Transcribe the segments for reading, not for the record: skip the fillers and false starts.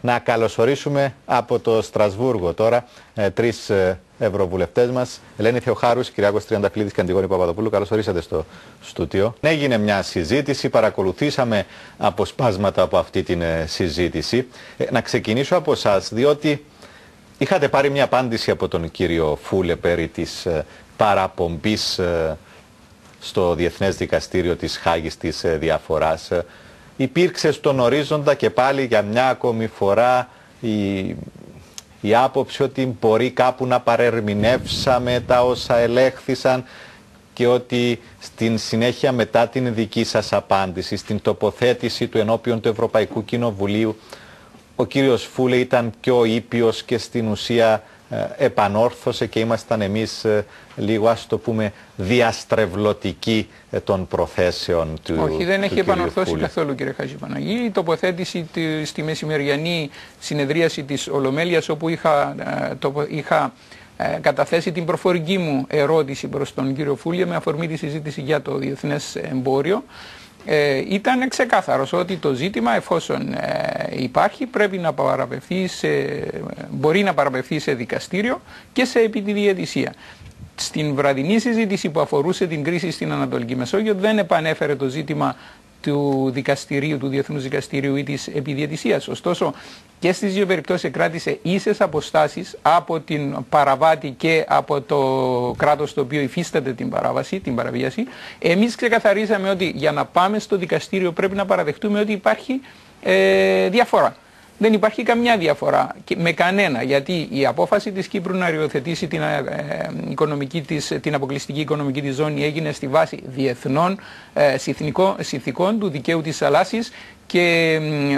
να καλωσορίσουμε από το Στρασβούργο τώρα τρεις ευρωβουλευτές μας. Ελένη Θεοχάρου, Κυριάκος Τριανταφυλλίδης και Αντιγόνη Παπαδοπούλου. Καλωσορίσατε στο στούτιο. Έγινε μια συζήτηση, παρακολουθήσαμε αποσπάσματα από αυτή την συζήτηση. Να ξεκινήσω από εσάς, διότι είχατε πάρει μια απάντηση από τον κύριο Φούλε περί της παραπομπής στο Διεθνές Δικαστήριο της Χάγης της διαφοράς. Υπήρξε στον ορίζοντα και πάλι για μια ακόμη φορά η άποψη ότι μπορεί κάπου να παρερμηνεύσαμε τα όσα ελέγχθησαν και ότι στην συνέχεια μετά την δική σας απάντηση, στην τοποθέτηση του ενώπιον του Ευρωπαϊκού Κοινοβουλίου, ο κύριος Φούλε ήταν πιο ήπιος και στην ουσία επανόρθωσε και ήμασταν εμείς λίγο, ας το πούμε, διαστρεβλωτικοί των προθέσεων του. Όχι, δεν έχει επανορθώσει καθόλου, κύριε Χατζηπαναγή. Η τοποθέτηση στη μεσημεριανή συνεδρίαση της Ολομέλειας, όπου είχα καταθέσει την προφορική μου ερώτηση προς τον κύριο Φούλε με αφορμή τη συζήτηση για το διεθνές εμπόριο, ήταν ξεκάθαρος ότι το ζήτημα, εφόσον υπάρχει, πρέπει να παραπευθεί μπορεί να παραπευθεί σε δικαστήριο και σε επιτιδιαιτησία. Στην βραδινή συζήτηση που αφορούσε την κρίση στην Ανατολική Μεσόγειο δεν επανέφερε το ζήτημα του δικαστηρίου, του Διεθνούς Δικαστηρίου ή της επιδιαιτησίας. Ωστόσο και στις δύο περιπτώσεις εκράτησε ίσες αποστάσεις από την παραβάτη και από το κράτος το οποίο υφίσταται την παράβαση, την παραβίαση. Εμείς ξεκαθαρίσαμε ότι για να πάμε στο δικαστήριο πρέπει να παραδεχτούμε ότι υπάρχει διαφορά. Δεν υπάρχει καμιά διαφορά με κανένα, γιατί η απόφαση της Κύπρου να οριοθετήσει την αποκλειστική οικονομική της ζώνη έγινε στη βάση διεθνών συνθηκών του δικαίου της θαλάσσης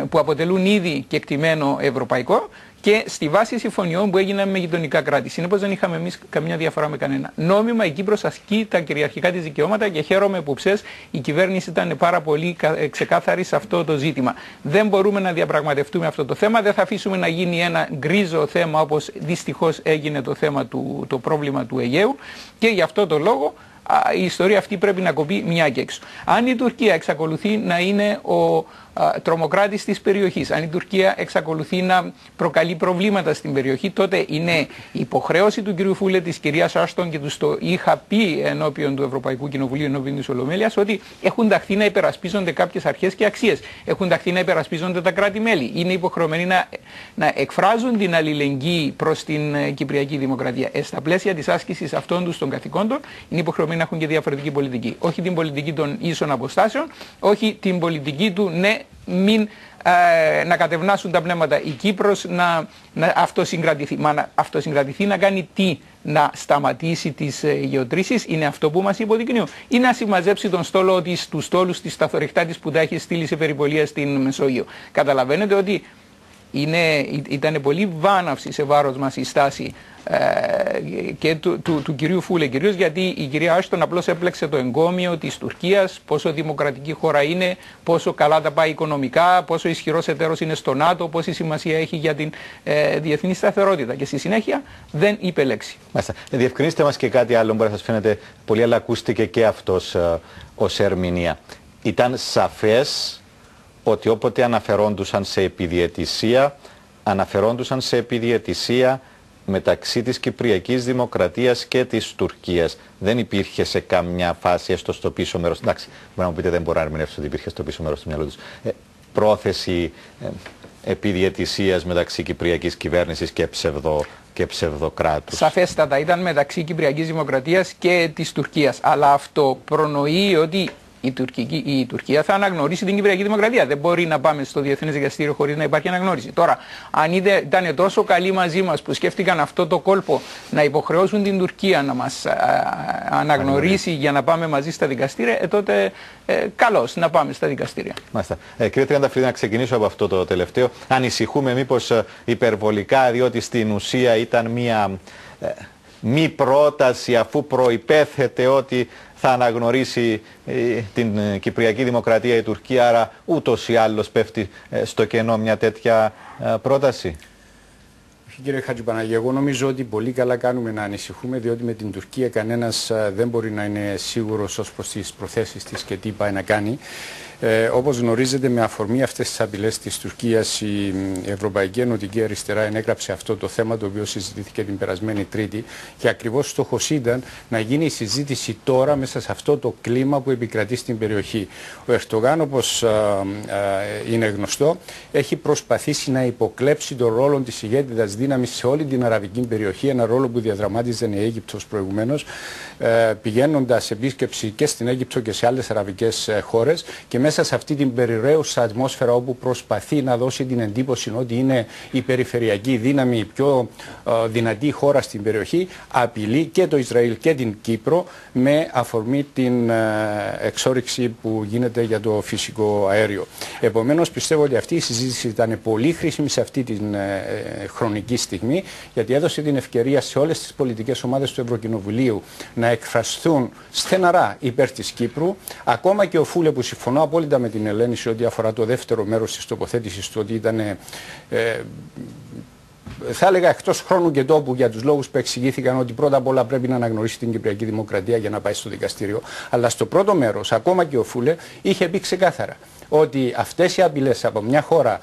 που αποτελούν ήδη κεκτημένο ευρωπαϊκό και στη βάση συμφωνιών που έγιναν με γειτονικά κράτη. Συνεπώς δεν είχαμε εμείς καμιά διαφορά με κανένα. Νόμιμα η Κύπρος ασκεί τα κυριαρχικά της δικαιώματα και χαίρομαι που η κυβέρνηση ήταν πάρα πολύ ξεκάθαρη σε αυτό το ζήτημα. Δεν μπορούμε να διαπραγματευτούμε αυτό το θέμα, δεν θα αφήσουμε να γίνει ένα γκρίζο θέμα όπως δυστυχώς έγινε το πρόβλημα του Αιγαίου και γι' αυτό το λόγο η ιστορία αυτή πρέπει να κοπεί μια και έξω. Αν η Τουρκία εξακολουθεί να είναι ο τρομοκράτης της περιοχής, αν η Τουρκία εξακολουθεί να προκαλεί προβλήματα στην περιοχή, τότε είναι υποχρέωση του κυρίου Φούλε, της κυρίας Άστον και τους το είχα πει ενώπιον του Ευρωπαϊκού Κοινοβουλίου, ενώπιον της Ολομέλειας, ότι έχουν ταχθεί να υπερασπίζονται κάποιες αρχές και αξίες. Έχουν ταχθεί να υπερασπίζονται τα κράτη-μέλη. Είναι υποχρεωμένοι να εκφράζουν την αλληλεγγύη προς την Κυπριακή Δημοκρατία. Στα πλαίσια της άσκησης αυτών τους των καθηκόντων, είναι υποχρεωμένοι να έχουν και διαφορετική πολιτική. Όχι την πολιτική των ίσων αποστάσεων, όχι την πολιτική του ναι. Μην να κατευνάσουν τα πνεύματα. Η Κύπρος να αυτοσυγκρατηθεί. Μα να αυτοσυγκρατηθεί να κάνει τι? Να σταματήσει τις γεωτρήσεις. Είναι αυτό που μας υποδεικνύουν. Ή να συμμαζέψει τον στόλο του στόλου της σταθορυχτά της που τα έχει στείλει σε περιπολία στην Μεσόγειο. Καταλαβαίνετε ότι ήταν πολύ βάναυση σε βάρος μας η στάση και του κυρίου Φούλε, κυρίως γιατί η κυρία Άστον απλώς έπλεξε το εγκόμιο της Τουρκίας, πόσο δημοκρατική χώρα είναι, πόσο καλά τα πάει οικονομικά, πόσο ισχυρός εταίρος είναι στο ΝΑΤΟ, πόση σημασία έχει για την διεθνή σταθερότητα και στη συνέχεια δεν είπε λέξη. Μάλιστα. Διευκρινίστε μας και κάτι άλλο, μπορεί να σας φαίνεται πολύ, αλλά ακούστηκε και αυτός ως ερμηνεία. Ήταν σαφές ότι όποτε αναφερόντουσαν σε επιδιαιτησία, αναφερόντουσαν σε επιδιαιτησία μεταξύ της Κυπριακής Δημοκρατίας και της Τουρκίας. Δεν υπήρχε σε καμιά φάση, έστω στο πίσω μέρος, εντάξει, μπορεί να μου πείτε δεν μπορώ να ερμηνεύσω ότι υπήρχε στο πίσω μέρος του μυαλού τους, πρόθεση επιδιαιτησίας μεταξύ Κυπριακής κυβέρνησης και ψευδοκράτους. Σαφέστατα ήταν μεταξύ Κυπριακής Δημοκρατίας και της Τουρκίας, αλλά αυτό προνοεί ότι η Τουρκία θα αναγνωρίσει την Κυπριακή Δημοκρατία. Δεν μπορεί να πάμε στο Διεθνές Δικαστήριο χωρίς να υπάρχει αναγνώριση. Τώρα, αν ήταν τόσο καλοί μαζί μας που σκέφτηκαν αυτό το κόλπο να υποχρεώσουν την Τουρκία να μας αναγνωρίσει για να πάμε μαζί στα δικαστήρια, τότε καλώς να πάμε στα δικαστήρια. Μάλιστα. Κύριε Τριανταφυλλίδη, να ξεκινήσω από αυτό το τελευταίο. Ανησυχούμε μήπως υπερβολικά, διότι στην ουσία ήταν μία μη πρόταση, αφού προϋπέθεται ότι θα αναγνωρίσει την Κυπριακή Δημοκρατία η Τουρκία, άρα ούτως ή άλλως πέφτει στο κενό μια τέτοια πρόταση. Κύριε Χατζηπαναγή, εγώ νομίζω ότι πολύ καλά κάνουμε να ανησυχούμε, διότι με την Τουρκία κανένας δεν μπορεί να είναι σίγουρος ως προς τις προθέσεις της και τι πάει να κάνει. Όπως γνωρίζετε, με αφορμή αυτές τις απειλές της Τουρκίας, η Ευρωπαϊκή Ενωτική Αριστερά ενέγραψε αυτό το θέμα, το οποίο συζητήθηκε την περασμένη Τρίτη, και ακριβώς στόχος ήταν να γίνει η συζήτηση τώρα μέσα σε αυτό το κλίμα που επικρατεί στην περιοχή. Ο Ερντογάν, όπως είναι γνωστό, έχει προσπαθήσει να υποκλέψει τον ρόλο της ηγέτιδας δύναμης σε όλη την αραβική περιοχή, ένα ρόλο που διαδραμάτιζε η Αίγυπτος προηγουμένως, πηγαίνοντας επίσκεψη και στην Αίγυπτο και σε άλλες αραβικές χώρες, και μέσα σε αυτή την περιραίουσα ατμόσφαιρα όπου προσπαθεί να δώσει την εντύπωση ότι είναι η περιφερειακή δύναμη, η πιο δυνατή χώρα στην περιοχή, απειλεί και το Ισραήλ και την Κύπρο με αφορμή την εξόρυξη που γίνεται για το φυσικό αέριο. Επομένως πιστεύω ότι αυτή η συζήτηση ήταν πολύ χρήσιμη σε αυτή την χρονική στιγμή, γιατί έδωσε την ευκαιρία σε όλες τις πολιτικές ομάδες του Ευρωκοινοβουλίου να εκφραστούν στεναρά υπέρ της Κύπρου. Ακόμα και ο Φούλε, που συμφωνώ απόλυτα με την Ελένη σε ό,τι αφορά το δεύτερο μέρος της τοποθέτησης του, ότι ήταν θα έλεγα εκτός χρόνου και τόπου για τους λόγους που εξηγήθηκαν, ότι πρώτα απ' όλα πρέπει να αναγνωρίσει την Κυπριακή Δημοκρατία για να πάει στο δικαστήριο. Αλλά στο πρώτο μέρος, ακόμα και ο Φούλε είχε πει ξεκάθαρα ότι αυτές οι απειλές από μια χώρα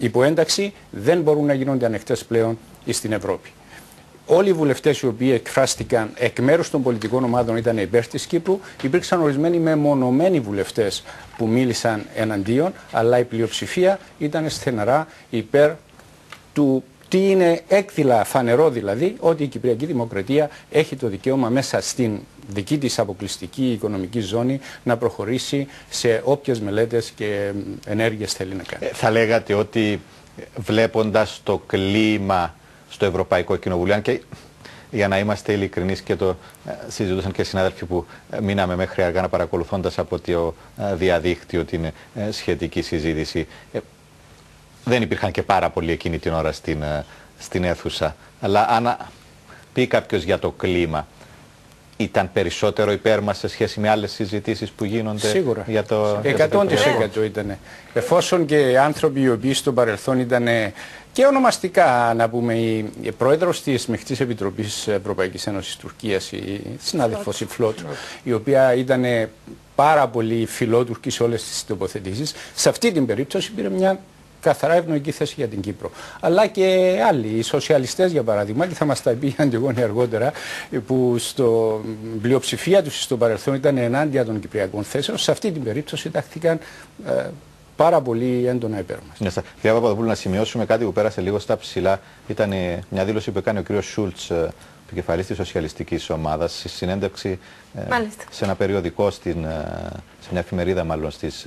υπό ένταξη δεν μπορούν να γίνονται ανεκτές πλέον στην Ευρώπη. Όλοι οι βουλευτές οι οποίοι εκφράστηκαν εκ μέρους των πολιτικών ομάδων ήταν υπέρ της Κύπρου. Υπήρξαν ορισμένοι μεμονωμένοι βουλευτές που μίλησαν εναντίον, αλλά η πλειοψηφία ήταν στεναρά υπέρ του τι είναι έκδηλα, φανερό δηλαδή, ότι η Κυπριακή Δημοκρατία έχει το δικαίωμα μέσα στην δική της αποκλειστική οικονομική ζώνη να προχωρήσει σε όποιες μελέτες και ενέργειες θέλει να κάνει. Θα λέγατε ότι βλέποντας το κλίμα στο Ευρωπαϊκό Κοινοβουλίο, αν και για να είμαστε ειλικρινείς, και το συζητούσαν και συνάδελφοι που μείναμε μέχρι αργά παρακολουθώντας από το διαδίκτυο την σχετική συζήτηση, δεν υπήρχαν και πάρα πολλοί εκείνη την ώρα στην αίθουσα. Αλλά αν πει κάποιος για το κλίμα, ήταν περισσότερο υπέρ μας σε σχέση με άλλες συζητήσεις που γίνονται? Σίγουρα. Για το 100% ήταν. Εφόσον και άνθρωποι οι οποίοι στο παρελθόν ήταν και ονομαστικά, να πούμε, η πρόεδρος της Μεικτής Επιτροπής Ευρωπαϊκής Ένωσης Τουρκίας, η συνάδελφος η Φλότ, η οποία ήταν πάρα πολύ φιλότουρκη σε όλες τις τοποθετήσεις, σε αυτή την περίπτωση πήρε μια καθαρά ευνοϊκή θέση για την Κύπρο. Αλλά και άλλοι, οι σοσιαλιστές για παράδειγμα, και θα μας τα πει η Αντιγόνη αργότερα, που στο πλειοψηφία τους στο παρελθόν ήταν ενάντια των κυπριακών θέσεων, σε αυτή την περίπτωση τάχθηκαν πάρα πολύ έντονα υπέρ μας. Κυρία Παπαδοπούλου, να σημειώσουμε κάτι που πέρασε λίγο στα ψηλά. Ήταν μια δήλωση που έκανε ο κύριος Σούλτς, επικεφαλής της Σοσιαλιστικής Ομάδας, στη συνέντευξη σε ένα περιοδικό, σε μια εφημερίδα μάλλον στις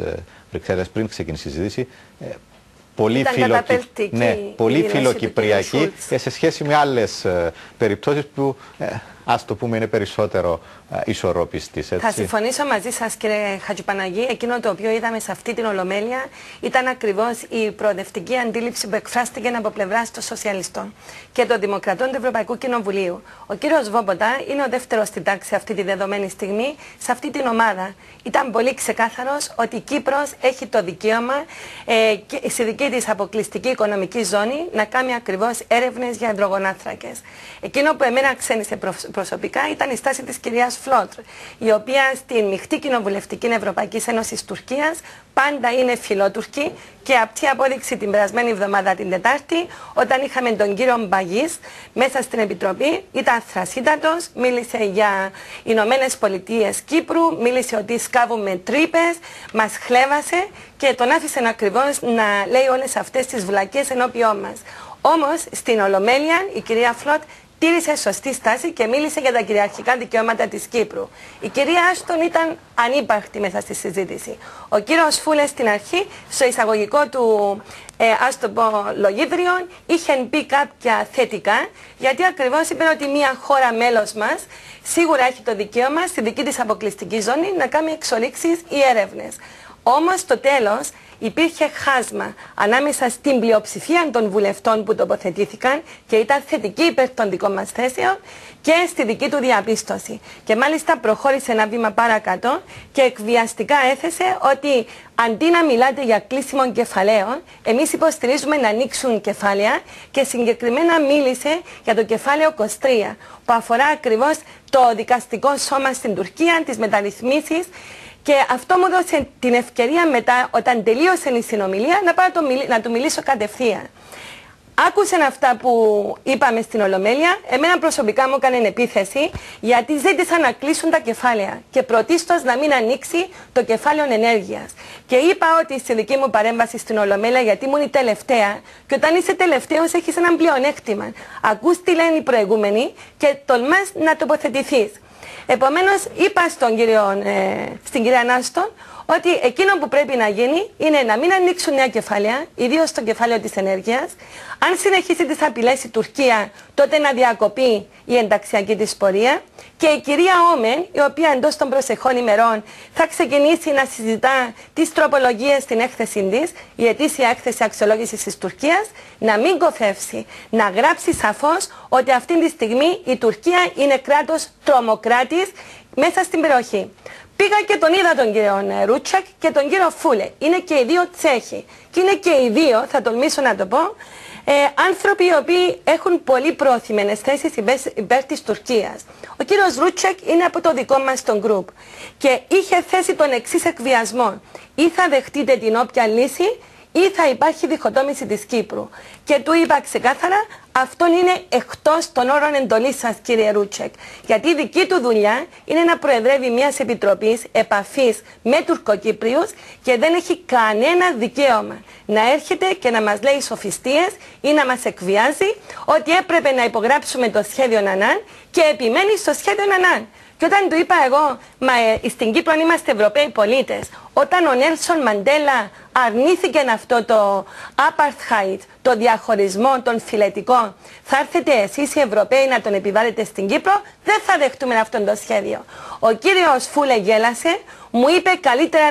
Βρυξέλλες, πριν ξεκινήσει η συζήτηση. Πολύ φιλοκυπριακή και σε σχέση με άλλες περιπτώσεις που, ας το πούμε, είναι περισσότερο ισορροπιστής. Θα συμφωνήσω μαζί σας, κύριε Χατζηπαναγή. Εκείνο το οποίο είδαμε σε αυτή την ολομέλεια ήταν ακριβώς η προοδευτική αντίληψη που εκφράστηκε από πλευράς των Σοσιαλιστών και των Δημοκρατών του Ευρωπαϊκού Κοινοβουλίου. Ο κύριος Βόμποτα είναι ο δεύτερος στην τάξη αυτή τη δεδομένη στιγμή σε αυτή την ομάδα. Ήταν πολύ ξεκάθαρος ότι η Κύπρος έχει το δικαίωμα και στη δική της αποκλειστική οικονομική ζώνη να κάνει ακριβώς έρευνες για υδρογονάνθρακες. Εκείνο που εμένα ξένησε προσωπικά ήταν η στάση της κυρίας Φλότ, η οποία στην Μεικτή Κοινοβουλευτική Ευρωπαϊκής Ένωσης Τουρκίας πάντα είναι φιλότουρκη, και αυτή η απόδειξη την περασμένη εβδομάδα την Τετάρτη, όταν είχαμε τον κύριο Μπαγής μέσα στην Επιτροπή, ήταν θρασίτατος, μίλησε για Ηνωμένες Πολιτείες Κύπρου, μίλησε ότι σκάβουμε τρύπες, μας χλέβασε και τον άφησε ακριβώς να λέει όλες αυτές τις βλακίες ενώπιόν μας. Όμως στην Ολομέλεια η κυρία Φλότ τήρησε σωστή στάση και μίλησε για τα κυριαρχικά δικαιώματα της Κύπρου. Η κυρία Άστον ήταν ανύπαρκτη μέσα στη συζήτηση. Ο κύριος Φούλε στην αρχή, στο εισαγωγικό του ας το πω λογίδριο, είχε πει κάποια θετικά, γιατί ακριβώς είπε ότι μια χώρα μέλος μας σίγουρα έχει το δικαίωμα στη δική της αποκλειστική ζώνη να κάνει εξορίξεις ή έρευνες. Όμως στο τέλος υπήρχε χάσμα ανάμεσα στην πλειοψηφία των βουλευτών που τοποθετήθηκαν και ήταν θετική υπέρ των δικών μας θέσεων και στη δική του διαπίστωση. Και μάλιστα προχώρησε ένα βήμα παρακάτω και εκβιαστικά έθεσε ότι αντί να μιλάτε για κλείσιμο κεφαλαίων, εμείς υποστηρίζουμε να ανοίξουν κεφάλαια, και συγκεκριμένα μίλησε για το κεφάλαιο 23 που αφορά ακριβώς το δικαστικό σώμα στην Τουρκία, τις μεταρρυθμίσεις Και αυτό μου έδωσε την ευκαιρία μετά, όταν τελείωσε η συνομιλία, να πάω να του μιλήσω κατευθείαν. Άκουσαν αυτά που είπαμε στην Ολομέλεια, εμένα προσωπικά μου έκανε επίθεση, γιατί ζήτησαν να κλείσουν τα κεφάλαια και πρωτίστως να μην ανοίξει το κεφάλαιο ενέργειας. Και είπα ότι στη δική μου παρέμβαση στην Ολομέλεια, γιατί ήμουν η τελευταία, και όταν είσαι τελευταίος έχεις έναν πλεονέκτημα. Ακούς τι λένε οι προηγούμενοι και τολμάς να τοποθετηθείς. Επομένως, είπα στην κυρία Άστον ότι εκείνο που πρέπει να γίνει είναι να μην ανοίξουν νέα κεφάλαια, ιδίως το κεφάλαιο της ενέργειας. Αν συνεχίσει τις απειλές η Τουρκία, τότε να διακοπεί η ενταξιακή της πορεία. Και η κυρία Όμεν, η οποία εντός των προσεχών ημερών θα ξεκινήσει να συζητά τις τροπολογίες στην έκθεσή της, η ετήσια έκθεση αξιολόγησης της Τουρκίας, να μην κοφεύσει, να γράψει σαφώς ότι αυτή τη στιγμή η Τουρκία είναι κράτος τρομοκράτης μέσα στην περιοχή. Πήγα και τον είδα τον κύριο Ρούτσεκ και τον κύριο Φούλε. Είναι και οι δύο Τσέχοι. Και είναι και οι δύο, θα τολμήσω να το πω, άνθρωποι οι οποίοι έχουν πολύ πρόθυμενες θέσεις υπέρ της Τουρκίας. Ο κύριος Ρούτσεκ είναι από το δικό μας τον γκρουπ. Και είχε θέσει τον εξής εκβιασμό. Ή θα δεχτείτε την όποια λύση ή θα υπάρχει διχοτόμηση της Κύπρου. Και του είπα ξεκάθαρα, αυτό είναι εκτός των όρων εντολής σας, κύριε Ρούτσεκ. Γιατί η δική του δουλειά είναι να προεδρεύει μιας επιτροπής επαφής με Τουρκοκύπριους και δεν έχει κανένα δικαίωμα να έρχεται και να μας λέει σοφιστίες ή να μας εκβιάζει ότι έπρεπε να υπογράψουμε το σχέδιο Νανάν και επιμένει στο σχέδιο Νανάν. Και όταν του είπα εγώ, μα στην Κύπρο είμαστε Ευρωπαίοι πολίτες, όταν ο Νέλσον Μαντέλα αρνήθηκε αυτό το apartheid, το διαχωρισμό των φυλετικών, θα έρθετε εσείς οι Ευρωπαίοι να τον επιβάλλετε στην Κύπρο, δεν θα δεχτούμε αυτό το σχέδιο. Ο κύριος Φούλε γέλασε, μου είπε καλύτερα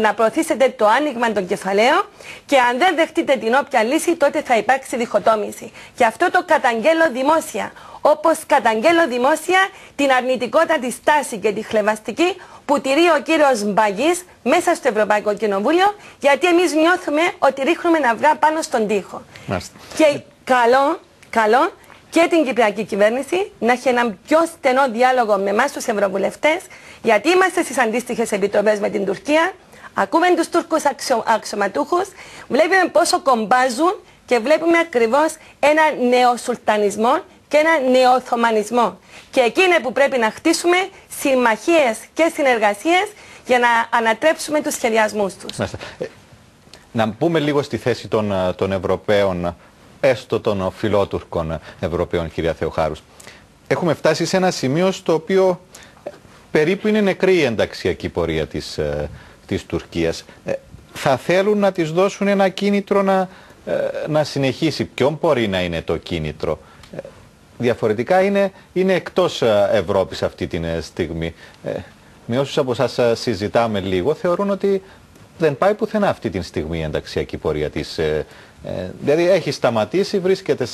να προωθήσετε το άνοιγμα των κεφαλαίων και αν δεν δεχτείτε την όποια λύση τότε θα υπάρξει διχοτόμηση. Και αυτό το καταγγέλλω δημόσια. Όπως καταγγέλλω δημόσια την αρνητικότατη στάση και τη χλευαστική που τηρεί ο κύριος Μπαγής μέσα στο Ευρωπαϊκό Κοινοβούλιο, γιατί εμείς νιώθουμε ότι ρίχνουμε αυγά πάνω στον τοίχο. Μάλιστα. Και καλό και την Κυπριακή Κυβέρνηση να έχει έναν πιο στενό διάλογο με εμάς τους Ευρωβουλευτές, γιατί είμαστε στις αντίστοιχες επιτροπές με την Τουρκία, ακούμε τους Τούρκους αξιωματούχους, βλέπουμε πόσο κομπάζουν και βλέπουμε ακριβώς ένα νεοσουλτανισμό και ένα νεοοθωμανισμό. Και εκεί είναι που πρέπει να χτίσουμε συμμαχίες και συνεργασίες για να ανατρέψουμε τους σχεδιασμούς τους. Να πούμε λίγο στη θέση των Ευρωπαίων, έστω των φιλότουρκων Ευρωπαίων, κυρία Θεοχάρους. Έχουμε φτάσει σε ένα σημείο στο οποίο περίπου είναι νεκρή η ενταξιακή πορεία της Τουρκίας. Θα θέλουν να της δώσουν ένα κίνητρο να συνεχίσει. Ποιον μπορεί να είναι το κίνητρο? Διαφορετικά είναι εκτός Ευρώπης αυτή τη στιγμή. Με όσους από εσάς συζητάμε λίγο, θεωρούν ότι δεν πάει πουθενά αυτή τη στιγμή η ενταξιακή πορεία της. Δηλαδή έχει σταματήσει, βρίσκεται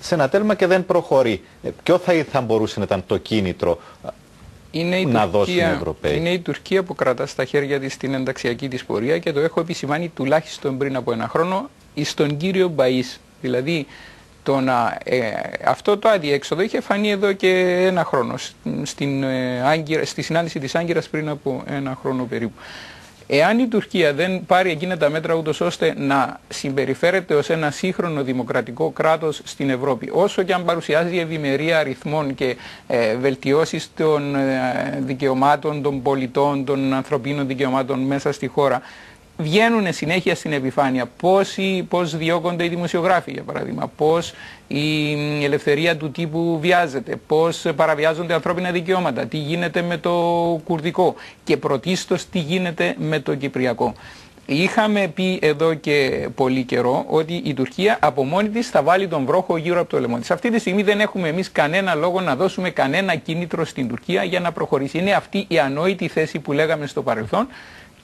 σε ένα τέλμα και δεν προχωρεί. Ποιο θα μπορούσε να ήταν το κίνητρο να δώσουν οι Ευρωπαίοι? Είναι η Τουρκία που κρατά στα χέρια της την ενταξιακή της πορεία και το έχω επισημάνει τουλάχιστον πριν από ένα χρόνο στον κύριο Μπαΐς. Δηλαδή, αυτό το αδιέξοδο είχε φανεί εδώ και ένα χρόνο στη συνάντηση της Άγκυρας πριν από ένα χρόνο περίπου. Εάν η Τουρκία δεν πάρει εκείνα τα μέτρα ούτως ώστε να συμπεριφέρεται ως ένα σύγχρονο δημοκρατικό κράτος στην Ευρώπη, όσο και αν παρουσιάζει ευημερία αριθμών και βελτιώσεις των δικαιωμάτων των πολιτών, των ανθρωπίνων δικαιωμάτων μέσα στη χώρα, βγαίνουν συνέχεια στην επιφάνεια πώς διώκονται οι δημοσιογράφοι, για παράδειγμα, πώς η ελευθερία του τύπου βιάζεται, πώς παραβιάζονται ανθρώπινα δικαιώματα, τι γίνεται με το κουρδικό και πρωτίστως τι γίνεται με το κυπριακό. Είχαμε πει εδώ και πολύ καιρό ότι η Τουρκία από μόνη της θα βάλει τον βρόχο γύρω από το λαιμό της. Αυτή τη στιγμή δεν έχουμε εμείς κανένα λόγο να δώσουμε κανένα κίνητρο στην Τουρκία για να προχωρήσει. Είναι αυτή η ανόητη θέση που λέγαμε στο παρελθόν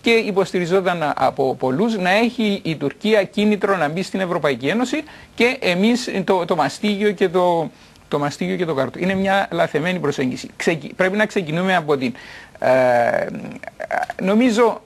και υποστηριζόταν από πολλούς, να έχει η Τουρκία κίνητρο να μπει στην Ευρωπαϊκή Ένωση και εμείς το μαστίγιο και το μαστίγιο και το κάρτο. Είναι μια λαθεμένη προσέγγιση. Πρέπει να ξεκινούμε από την Νομίζω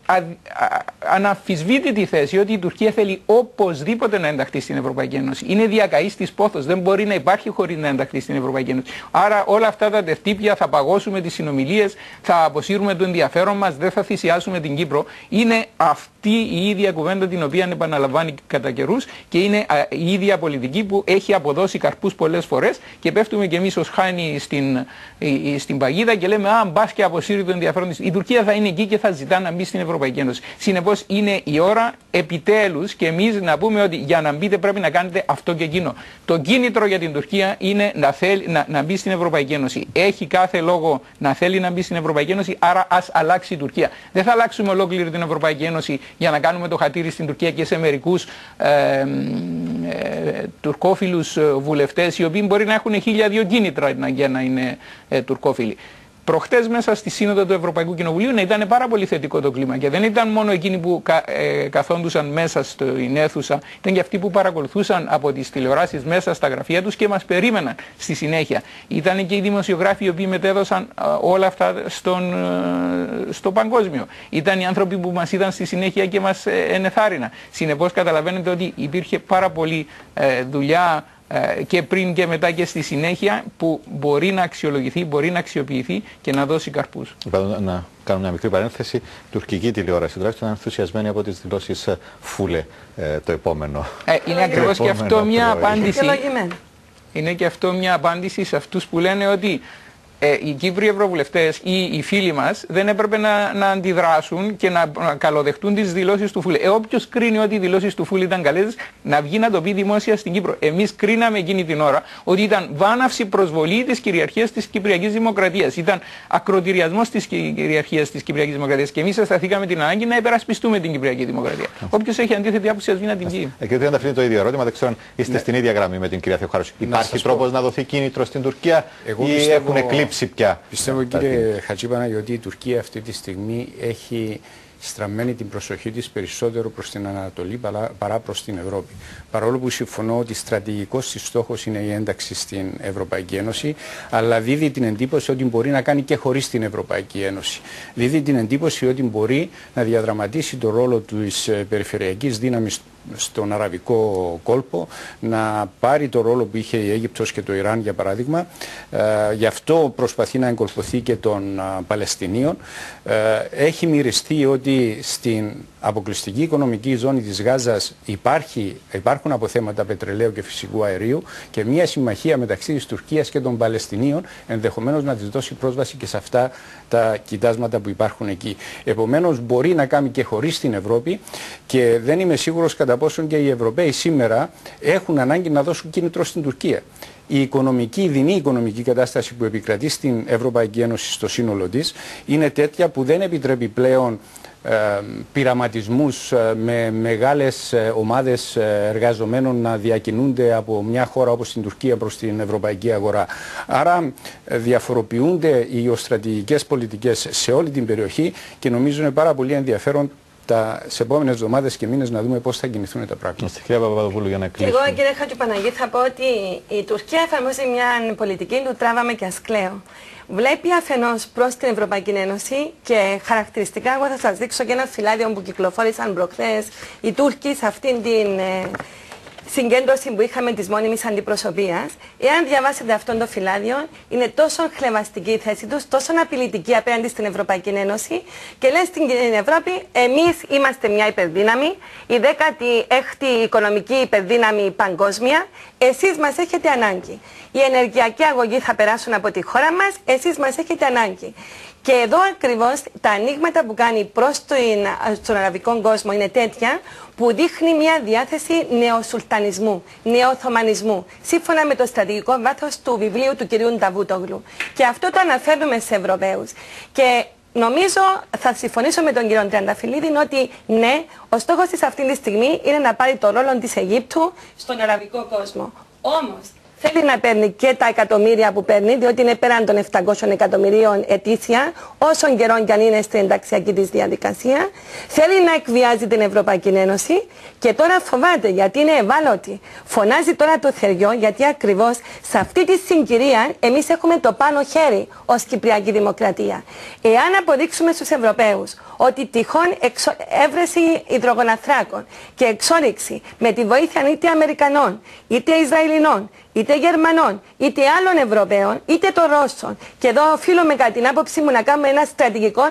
αναμφισβήτητη τη θέση ότι η Τουρκία θέλει οπωσδήποτε να ενταχθεί στην Ευρωπαϊκή Ένωση. Είναι διακαής της πόθος, δεν μπορεί να υπάρχει χωρίς να ενταχθεί στην Ευρωπαϊκή Ένωση. Άρα όλα αυτά τα τευτύπια, θα παγώσουμε τις συνομιλίες, θα αποσύρουμε το ενδιαφέρον μας, δεν θα θυσιάσουμε την Κύπρο. Είναι αυτή η ίδια κουβέντα την οποία επαναλαμβάνει κατά καιρούς και είναι η ίδια πολιτική που έχει αποδώσει καρπούς πολλές φορές και πέφτουμε κι εμείς ως χάνοι στην παγίδα και λέμε αν μπας και αποσύρει το ενδιαφέρον της. Η Τουρκία θα είναι εκεί και θα ζητά να μπει στην Ευρωπαϊκή Ένωση. Συνεπώς είναι η ώρα επιτέλους και εμείς να πούμε ότι για να μπείτε πρέπει να κάνετε αυτό και εκείνο. Το κίνητρο για την Τουρκία είναι να μπει στην Ευρωπαϊκή Ένωση. Έχει κάθε λόγο να θέλει να μπει στην Ευρωπαϊκή Ένωση, άρα ας αλλάξει η Τουρκία. Δεν θα αλλάξουμε ολόκληρη την Ευρωπαϊκή Ένωση για να κάνουμε το χατήρι στην Τουρκία και σε μερικούς τουρκόφιλους βουλευτές οι οποίοι μπορεί να έχουν 1002 κίνητρα για να είναι τουρκόφιλοι. Προχτές μέσα στη Σύνοδο του Ευρωπαϊκού Κοινοβουλίου ήταν πάρα πολύ θετικό το κλίμα και δεν ήταν μόνο εκείνοι που καθόντουσαν μέσα στην αίθουσα, ήταν και αυτοί που παρακολουθούσαν από τις τηλεοράσεις μέσα στα γραφεία τους και μας περίμεναν στη συνέχεια. Ήταν και οι δημοσιογράφοι οι οποίοι μετέδωσαν όλα αυτά στο παγκόσμιο. Ήταν οι άνθρωποι που μας είδαν στη συνέχεια και μας ενεθάρρυναν. Συνεπώς καταλαβαίνετε ότι υπήρχε πάρα πολύ δουλειά και πριν και μετά και στη συνέχεια που μπορεί να αξιολογηθεί, μπορεί να αξιοποιηθεί και να δώσει καρπούς. Να κάνω μια μικρή παρένθεση. Τουρκική τηλεόραση τουλάχιστον ενθουσιασμένη από τις δηλώσεις Φούλε το επόμενο. Είναι ακριβώς και αυτό μια απάντηση. Είναι και αυτό μια απάντηση σε αυτούς που λένε ότι οι Κύπριοι ευρωβουλευτές ή οι φίλοι μας δεν έπρεπε να αντιδράσουν και να καλοδεχτούν τις δηλώσεις του Φούλε. Όποιος κρίνει ότι οι δηλώσεις του Φούλε ήταν καλές, να βγει να το πει δημόσια στην Κύπρο. Εμείς κρίναμε εκείνη την ώρα ότι ήταν βάναυση προσβολή της κυριαρχίας της Κυπριακής Δημοκρατίας. Ήταν ακροτηριασμός της κυριαρχίας της Κυπριακής Δημοκρατίας. Και εμείς αισθανθήκαμε την ανάγκη να υπερασπιστούμε την Κυπριακή Δημοκρατία. Όποιος έχει αντίθετη άποψη, ας βγει να την πει. Κύριε Τριανταφυλλίδη, το ίδιο ερώτημα. Δεν ξέρω αν είστε στην ίδια γραμμή με την κυρία Θεοχάρου. Υπάρχει τρόπος να δοθεί κίνητρο στην Τουρκία ή έχουν εκλείψει? Πια. Πιστεύω κύριε Χατζίπανα ότι η Τουρκία αυτή τη στιγμή έχει στραμμένη την προσοχή της περισσότερο προς την Ανατολή παρά προς την Ευρώπη. Παρόλο που συμφωνώ ότι στρατηγικός της στόχος είναι η ένταξη στην Ευρωπαϊκή Ένωση, αλλά δίδει την εντύπωση ότι μπορεί να κάνει και χωρίς την Ευρωπαϊκή Ένωση. Δίδει την εντύπωση ότι μπορεί να διαδραματίσει το ρόλο της περιφερειακής δύναμης στον αραβικό κόλπο, να πάρει το ρόλο που είχε η Αίγυπτος και το Ιράν για παράδειγμα. Γι' αυτό προσπαθεί να εγκολπωθεί και των Παλαιστινίων. Έχει μυριστεί ότι στην αποκλειστική οικονομική ζώνη της Γάζας υπάρχουν αποθέματα πετρελαίου και φυσικού αερίου και μια συμμαχία μεταξύ της Τουρκίας και των Παλαιστινίων ενδεχομένως να της δώσει πρόσβαση και σε αυτά τα κοιτάσματα που υπάρχουν εκεί. Επομένως μπορεί να κάνει και χωρίς την Ευρώπη και δεν είμαι σίγουρος κατά πόσον και οι Ευρωπαίοι σήμερα έχουν ανάγκη να δώσουν κίνητρο στην Τουρκία. Η δεινή οικονομική κατάσταση που επικρατεί στην Ευρωπαϊκή Ένωση στο σύνολο της είναι τέτοια που δεν επιτρέπει πλέον πειραματισμούς με μεγάλες ομάδες εργαζομένων να διακινούνται από μια χώρα όπως την Τουρκία προς την ευρωπαϊκή αγορά. Άρα διαφοροποιούνται οι γεωστρατηγικές πολιτικές σε όλη την περιοχή και νομίζω είναι πάρα πολύ ενδιαφέρον σε επόμενες εβδομάδες και μήνες να δούμε πώς θα κινηθούν τα πράγματα. Κυρία Παπαδοπούλου, για να κλείσουμε. Εγώ, κύριε Χατζηπαναγή, θα πω ότι η Τουρκία εφαρμόζει μια πολιτική του τράβαμε και ας κλαίω. Βλέπει αφενός προς την Ευρωπαϊκή Ένωση και χαρακτηριστικά εγώ θα σας δείξω και ένα φυλάδιο που κυκλοφόρησαν προχθές οι Τούρκοι σε αυτήν την συγκέντρωση που είχαμε της μόνιμης αντιπροσωπείας. Εάν διαβάσετε αυτόν το φυλάδιο, είναι τόσο χλευαστική η θέση τους, τόσο απειλητική απέναντι στην Ευρωπαϊκή Ένωση και λέει στην Ευρώπη, εμείς είμαστε μια υπερδύναμη, η 16η οικονομική υπερδύναμη παγκόσμια, εσείς μας έχετε ανάγκη. Οι ενεργειακοί αγωγοί θα περάσουν από τη χώρα μας, εσείς μας έχετε ανάγκη. Και εδώ ακριβώς τα ανοίγματα που κάνει προς τον αραβικό κόσμο είναι τέτοια που δείχνει μια διάθεση νεοσουλτανισμού, νεοοθωμανισμού, σύμφωνα με το στρατηγικό βάθος του βιβλίου του κυρίου Νταβούτογλου. Και αυτό το αναφέρουμε σε Ευρωπαίους. Και νομίζω, θα συμφωνήσω με τον κύριο Τριανταφυλλίδη, ότι ναι, ο στόχος της αυτή τη στιγμή είναι να πάρει το ρόλο της Αιγύπτου στον αραβικό κόσμο. Όμως, θέλει να παίρνει και τα εκατομμύρια που παίρνει, διότι είναι πέραν των 700 εκατομμυρίων ετήσια, όσον καιρόν κι αν είναι στην ενταξιακή της διαδικασία. Θέλει να εκβιάζει την Ευρωπαϊκή Ένωση και τώρα φοβάται γιατί είναι ευάλωτη. Φωνάζει τώρα το θεριό, γιατί ακριβώς σε αυτή τη συγκυρία εμείς έχουμε το πάνω χέρι ως Κυπριακή Δημοκρατία. Εάν αποδείξουμε στους Ευρωπαίους ότι τυχόν έβρεση υδρογοναθράκων και εξόριξη με τη βοήθεια είτε Αμερικανών, είτε Ισραηλινών, είτε Γερμανών, είτε άλλων Ευρωπαίων, είτε των Ρώσων. Και εδώ οφείλουμε κατά την άποψή μου να κάνουμε ένα στρατηγικό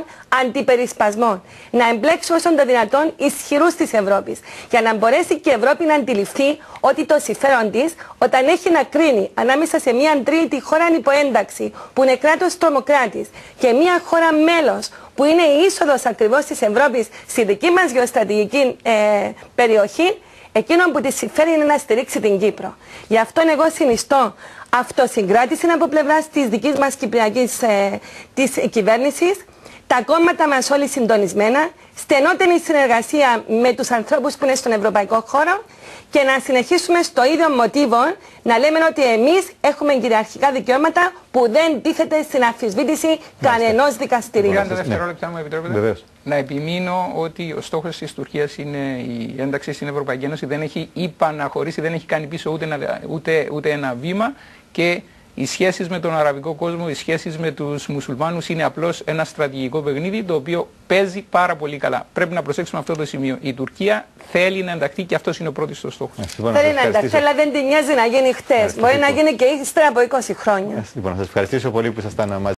αντιπερισπασμό. Να εμπλέξουμε όσων το δυνατόν ισχυρούς της Ευρώπης. Για να μπορέσει και η Ευρώπη να αντιληφθεί ότι το συμφέρον της, όταν έχει να κρίνει ανάμεσα σε μια τρίτη χώρα υποένταξη, που είναι κράτος τρομοκράτης, και μια χώρα μέλος, που είναι η είσοδος ακριβώς της Ευρώπης στη δική μας γεωστρατηγική περιοχή, εκείνον που τη συμφέρει είναι να στηρίξει την Κύπρο. Γι' αυτόν εγώ συνιστώ αυτοσυγκράτηση από πλευράς της δικής μας κυπριακής κυβέρνησης, τα κόμματα μας όλοι συντονισμένα, στενότερη συνεργασία με τους ανθρώπους που είναι στον ευρωπαϊκό χώρο και να συνεχίσουμε στο ίδιο μοτίβο, να λέμε ότι εμείς έχουμε κυριαρχικά δικαιώματα που δεν τίθεται στην αμφισβήτηση κανενός δικαστηρίου. Λίγα τα δευτερόλεπτα μου επιτρέπετε. Να επιμείνω ότι ο στόχος της Τουρκίας είναι η ένταξη στην Ευρωπαϊκή Ένωση. Δεν έχει υπαναχωρήσει, δεν έχει κάνει πίσω ούτε ένα βήμα. Και οι σχέσεις με τον αραβικό κόσμο, οι σχέσεις με τους μουσουλμάνους είναι απλώς ένα στρατηγικό παιχνίδι το οποίο παίζει πάρα πολύ καλά. Πρέπει να προσέξουμε αυτό το σημείο. Η Τουρκία θέλει να ενταχθεί και αυτό είναι ο πρώτος στόχος. Θέλει να ενταχθεί, αλλά δεν την νοιάζει να γίνει χτες. Μπορεί να γίνει και ύστερα από 20 χρόνια. Λοιπόν, να σας ευχαριστήσω πολύ που ήσασταν μαζί.